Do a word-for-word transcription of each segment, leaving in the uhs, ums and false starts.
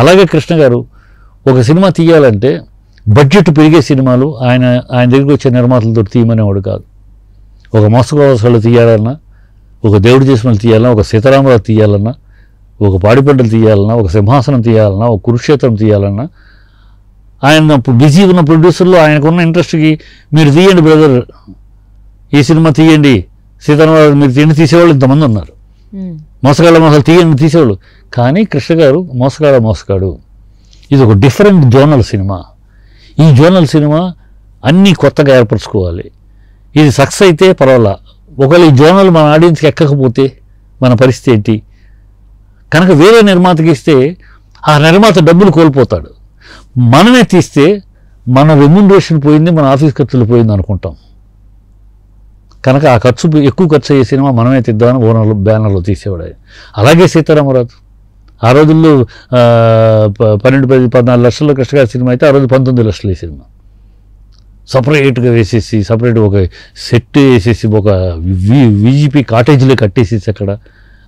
అలాగే కృష్ణ గారు ఒక సినిమా తీయాలంటే బడ్జెట్ పెరిగే సినిమాలు ఆయన ఆయన దగ్గరికి వచ్చే నిర్మాతలతో తీయమనేవాడు కాదు. ఒక మోసకోసాలు తీయాలన్నా, ఒక దేవుడి చేసిన తీయాలన్నా, ఒక సీతారామరావు తీయాలన్నా, ఒక పాడిపంటలు తీయాలన్నా, ఒక సింహాసనం తీయాలన్నా, ఒక కురుక్షేత్రం తీయాలన్నా, ఆయన బిజీ ఉన్న ప్రొడ్యూసర్లు ఆయనకున్న ఇంట్రెస్ట్కి మీరు తీయండి బ్రదర్, ఈ సినిమా తీయండి, సీతారామరావు మీరు తీయండి తీసేవాళ్ళు ఇంతమంది ఉన్నారు, మోసగాళ్ళ మోసాలు తీయండి తీసేవాళ్ళు. కానీ కృష్ణ గారు మోసగాళ్ళ మోసగాడు ఇది ఒక డిఫరెంట్ జోనల్ సినిమా. ఈ జోనల్ సినిమా అన్నీ కొత్తగా ఏర్పరచుకోవాలి. ఇది సక్సెస్ అయితే పర్వాలా, ఒకవేళ ఈ జోనల్ మన ఆడియన్స్కి ఎక్కకపోతే మన పరిస్థితి ఏంటి? కనుక వేరే నిర్మాతకి ఇస్తే ఆ నిర్మాత డబ్బులు కోల్పోతాడు. మనమే తీస్తే మన రెమ్యూనరేషన్ పోయింది, మన ఆఫీస్ ఖర్చులు పోయింది అనుకుంటాం. కనుక ఆ ఖర్చు ఎక్కువ ఖర్చు అయ్యే సినిమా మనమే తీద్దామని ఓనర్లు బ్యానర్లో తీసేవాడు. అలాగే సీతారామరాజు ఆ రోజుల్లో పన్నెండు పది పద్నాలుగు లక్షల్లో కృష్ణగారి సినిమా అయితే ఆ రోజు పంతొమ్మిది లక్షలు ఈ సినిమా సపరేట్గా వేసేసి సపరేట్ ఒక సెట్ వేసేసి ఒక వి విజీపీ కాటేజీలో కట్టేసేసి అక్కడ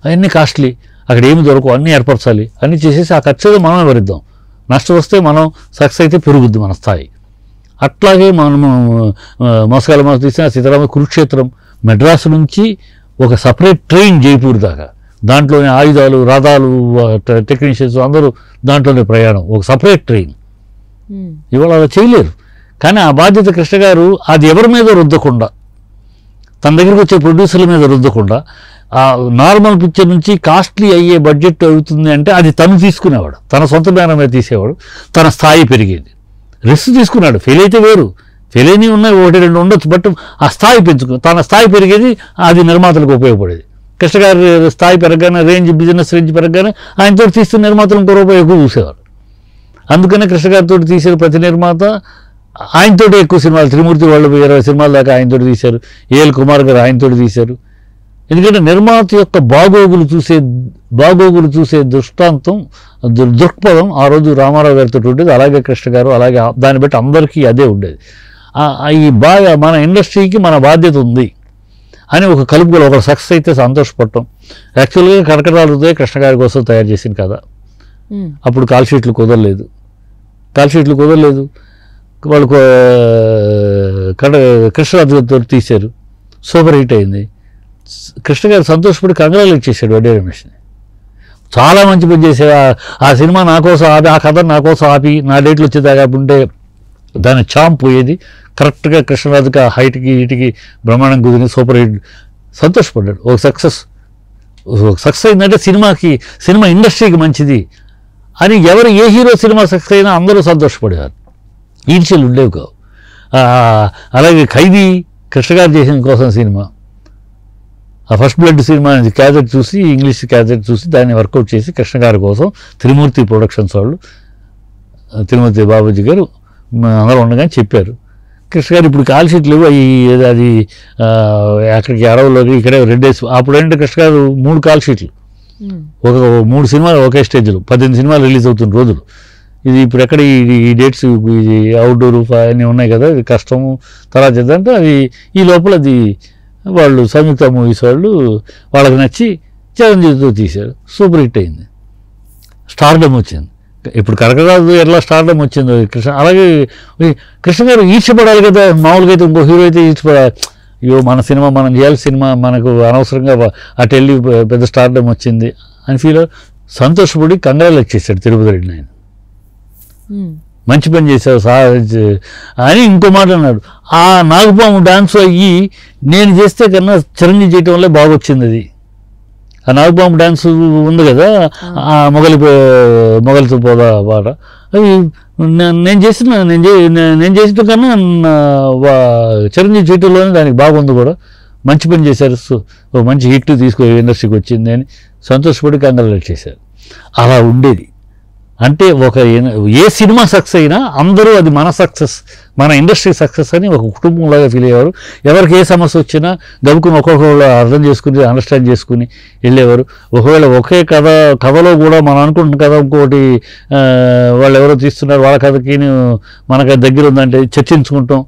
అవన్నీ కాస్ట్లీ, అక్కడ ఏమి దొరకవు, అన్నీ ఏర్పరచాలి, అన్నీ చేసేసి ఆ ఖర్చు ఏదో మనమే భరిద్దాం, నష్టం వస్తే మనం సక్సెస్ అయితే పెరుగుద్ది మన స్థాయి. అట్లాగే మనము మోసగాళ్ళ మోసం తీసిన సీతారామ కురుక్షేత్రం మెడ్రాస్ నుంచి ఒక సపరేట్ ట్రైన్ జైపూర్ దాకా, దాంట్లోనే ఆయుధాలు రథాలు టెక్నీషియన్స్ అందరూ దాంట్లోనే ప్రయాణం, ఒక సపరేట్ ట్రైన్. ఇవాళ అలా చేయలేరు. కానీ ఆ బాధ్యత కృష్ణ గారు అది ఎవరి మీద రుద్దకుండా, తన దగ్గరికి వచ్చే ప్రొడ్యూసర్ల మీద రుద్దకుండా, ఆ నార్మల్ పిక్చర్ నుంచి కాస్ట్లీ అయ్యే బడ్జెట్ అవుతుంది అంటే అది తను తీసుకునేవాడు, తన సొంత బ్యానర్ మీద తీసేవాడు, తన స్థాయి పెరిగేది. రిస్క్ తీసుకున్నాడు, ఫెయిల్ అయితే వేరు, ఫెయిల్ అయినవి ఉన్నాయి, ఒకటి రెండు ఉండొచ్చు, బట్ ఆ స్థాయి పెంచుకు తన స్థాయి పెరిగేది, అది నిర్మాతలకు ఉపయోగపడేది. కృష్ణ గారి స్థాయి పెరగగానే రేంజ్ బిజినెస్ రేంజ్ పెరగగానే ఆయనతో తీస్తున్న నిర్మాతలను కూడా ఎక్కువ చూసేవారు. అందుకనే కృష్ణ గారితో తీసిన ప్రతి నిర్మాత ఆయనతో ఎక్కువ సినిమాలు, త్రిమూర్తి వాళ్ళు ఇరవై సినిమాల దాకా ఆయనతో తీశారు, ఏఎల్ కుమార్ గారు ఆయనతో తీశారు. ఎందుకంటే నిర్మాత యొక్క బాగోగులు చూసే బాగోగులు చూసే దృష్టాంతం దృక్పథం ఆ రోజు రామారావు గారితో ఉండేది, అలాగే కృష్ణ గారు, అలాగే దాన్ని బట్టి అందరికీ అదే ఉండేది. ఈ బాగా మన ఇండస్ట్రీకి మన బాధ్యత ఉంది అని ఒక కలుపుగల, ఒక సక్సెస్ అయితే సంతోషపడటం. యాక్చువల్గా కనకరాలతో కృష్ణ గారి కోసం తయారు చేసింది కదా, అప్పుడు కాల్ షీట్లు కుదరలేదు, కాల్ షీట్లు కుదరలేదు వాళ్ళు కృష్ణరాజుతో తీశారు, సూపర్ హిట్ అయింది. కృష్ణ గారు సంతోషపడి కంగ్రాచులేట్ చేశాడు వడ్డే రమేష్ని, చాలా మంచి పని చేశారు, ఆ సినిమా నా కోసం ఆపి, ఆ కథ నా కోసం ఆపి, నా డేట్లు వచ్చేదాకా ఉంటే దాని చాంప్ పోయేది, కరెక్ట్గా కృష్ణరాజుకి ఆ హైట్కి హీట్కి బ్రహ్మాండం కుదిరి సూపర్ హిట్. సంతోషపడ్డాడు, ఒక సక్సెస్ ఒక సక్సెస్ అయిందంటే సినిమాకి సినిమా ఇండస్ట్రీకి మంచిది అని ఎవరు ఏ హీరో సినిమా సక్సెస్ అయినా అందరూ సంతోషపడేవారు, ఈర్ష్యలు ఉండేవి కావు. అలాగే ఖైదీ కృష్ణ గారు చేసిన కోసం సినిమా, ఆ ఫస్ట్ బ్లడ్ సినిమా క్యాజెట్ చూసి, ఇంగ్లీష్ క్యాజెట్ చూసి దాన్ని వర్కౌట్ చేసి కృష్ణ గారి కోసం త్రిమూర్తి ప్రొడక్షన్స్ వాళ్ళు, తిరుమూర్తి బాబుజీ గారు అందరూ ఉండగానే చెప్పారు. కృష్ణ గారు ఇప్పుడు కాల్ షీట్లు అవి అది అక్కడికి అరవలోకి ఇక్కడే రెండేసి, అప్పుడు ఏంటంటే కృష్ణ గారు మూడు కాల్ షీట్లు, ఒక మూడు సినిమాలు ఒకే స్టేజ్లో, పద్దెనిమిది సినిమాలు రిలీజ్ అవుతున్న రోజులు ఇది. ఇప్పుడు ఎక్కడ ఈ డేట్స్ ఇది అవుట్డోర్ అన్నీ ఉన్నాయి కదా, ఇది కష్టము తర్వాత చేద్దంటే అది ఈ లోపల అది వాళ్ళు సంయుక్త మూవీస్ వాళ్ళు వాళ్ళకి నచ్చి చిరంజీవితో తీశారు, సూపర్ హిట్ అయింది, స్టార్డమ్ వచ్చింది. ఇప్పుడు కనకరాజు ఎలా స్టార్డమ్ వచ్చిందో కృష్ణ, అలాగే కృష్ణ గారు ఈడ్చిపడాలి కదా, మామూలుగా అయితే ఇంకో హీరో అయితే ఈడ్చిపడాలి, అయ్యో మన సినిమా మనం చేయాలి, సినిమా మనకు అనవసరంగా అటు వెళ్ళి పెద్ద స్టార్డమ్ వచ్చింది అని ఫీల్ సంతోషపడి కంగారులోకి చేశాడు తిరుపతి రెడ్డి నాయన, మంచి పని చేశావు సా అని ఇంకో మాట అన్నాడు. ఆ నాగపాము డాన్స్ అయ్యి నేను చేస్తే కన్నా చిరంజీవి చేయటం వల్లే బాగొచ్చింది అది. ఆ నాగపాము డాన్స్ ఉంది కదా, ఆ మొగలి మొగలితో పోదా పాట, అవి నేను చేసిన నేను నేను చేసిన కన్నా చిరంజీవి చేయటంలోనే దానికి బాగుంది కూడా, మంచి పని చేశారు, ఒక మంచి హిట్ తీసుకో ఇండస్ట్రీకి వచ్చింది అని సంతోషపడి కంగ్రాచులేట్ చేశారు. అలా ఉండేది. అంటే ఒక ఏ సినిమా సక్సెస్ అయినా అందరూ అది మన సక్సెస్, మన ఇండస్ట్రీ సక్సెస్ అని ఒక కుటుంబంలాగా ఫీల్ అయ్యేవారు. ఎవరికి ఏ సమస్య వచ్చినా గబుకుని ఒక్కొక్కరు అర్థం చేసుకుని అండర్స్టాండ్ చేసుకుని వెళ్ళేవారు. ఒకవేళ ఒకే కథ కథలో కూడా మనం అనుకుంటున్న కథ ఇంకోటి వాళ్ళు ఎవరో తీస్తున్నారు వాళ్ళ కథకి మనకు దగ్గర ఉందంటే చర్చించుకుంటాం,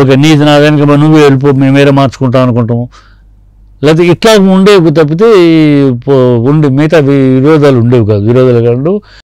ఓకే నీది నా దానికి నువ్వు వెళ్ళిపో మేము వేరే మార్చుకుంటాం అనుకుంటాము, లేకపోతే ఇట్లా ఉండేవి తప్పితే ఉండే మిగతా విరోధాలు ఉండేవి కాదు. విరోధాలు కాదు